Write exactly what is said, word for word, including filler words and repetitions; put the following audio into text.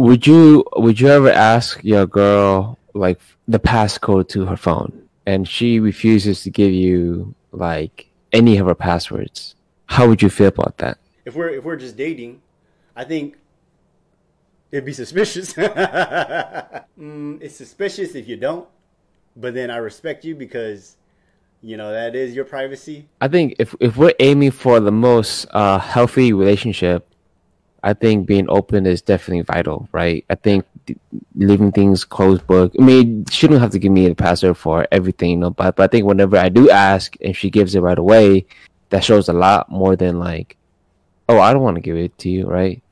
would you would you ever ask your girl like the passcode to her phone, and she refuses to give you like any of her passwords? How would you feel about that? If we're if we're just dating, I think it'd be suspicious. mm, it's suspicious if you don't, but then I respect you because, you know, that is your privacy. I think if if we're aiming for the most uh, healthy relationship, I think being open is definitely vital, right? I think leaving things closed book. I mean, she don't have to give me a password for everything, you know, but, but I think whenever I do ask and she gives it right away, that shows a lot more than like, oh, I don't want to give it to you, right?